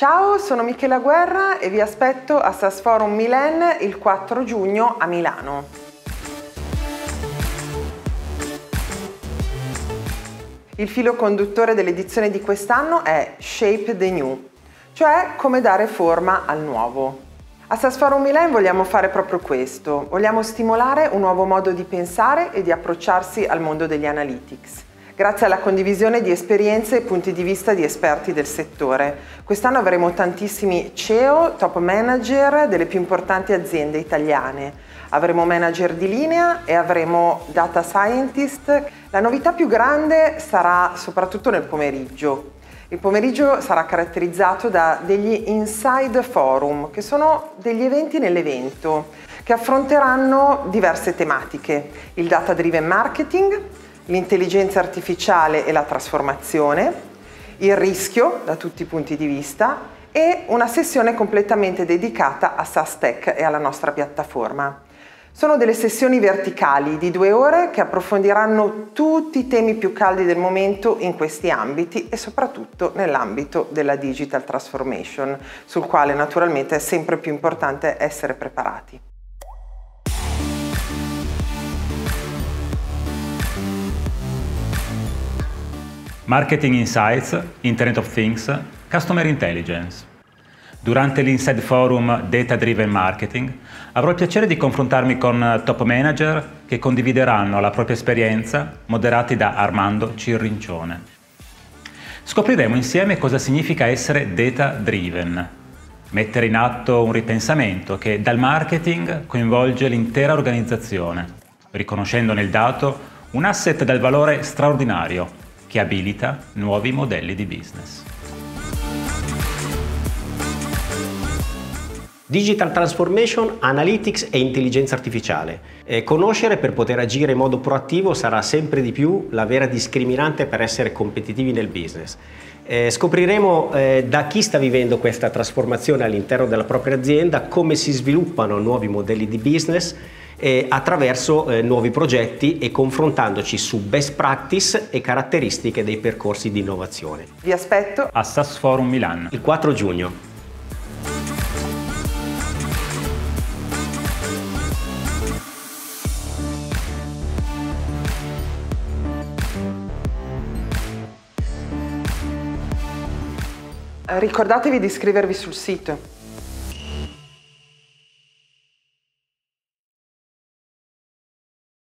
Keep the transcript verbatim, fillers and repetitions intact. Ciao, sono Michela Guerra e vi aspetto a S A S Forum Milan il quattro giugno a Milano. Il filo conduttore dell'edizione di quest'anno è Shape the New, cioè come dare forma al nuovo. A S A S Forum Milan vogliamo fare proprio questo, vogliamo stimolare un nuovo modo di pensare e di approcciarsi al mondo degli analytics, grazie alla condivisione di esperienze e punti di vista di esperti del settore. Quest'anno avremo tantissimi C E O, top manager delle più importanti aziende italiane, avremo manager di linea e avremo data scientist. La novità più grande sarà soprattutto nel pomeriggio. Il pomeriggio sarà caratterizzato da degli Inside Forum, che sono degli eventi nell'evento, che affronteranno diverse tematiche: il Data-driven Marketing, l'intelligenza artificiale e la trasformazione, il rischio da tutti i punti di vista e una sessione completamente dedicata a S A S Tech e alla nostra piattaforma. Sono delle sessioni verticali di due ore che approfondiranno tutti i temi più caldi del momento in questi ambiti e soprattutto nell'ambito della digital transformation, sul quale naturalmente è sempre più importante essere preparati. Marketing Insights, Internet of Things, Customer Intelligence. Durante l'Inside Forum Data-driven Marketing avrò il piacere di confrontarmi con top manager che condivideranno la propria esperienza, moderati da Armando Cirrincione. Scopriremo insieme cosa significa essere data-driven, mettere in atto un ripensamento che dal marketing coinvolge l'intera organizzazione, riconoscendo nel dato un asset dal valore straordinario che abilita nuovi modelli di business. Digital Transformation, Analytics e Intelligenza Artificiale. E conoscere per poter agire in modo proattivo sarà sempre di più la vera discriminante per essere competitivi nel business. E scopriremo eh, da chi sta vivendo questa trasformazione all'interno della propria azienda, come si sviluppano nuovi modelli di business eh, attraverso eh, nuovi progetti e confrontandoci su best practice e caratteristiche dei percorsi di innovazione. Vi aspetto a S A S Forum Milan il quattro giugno. Ricordatevi di iscrivervi sul sito.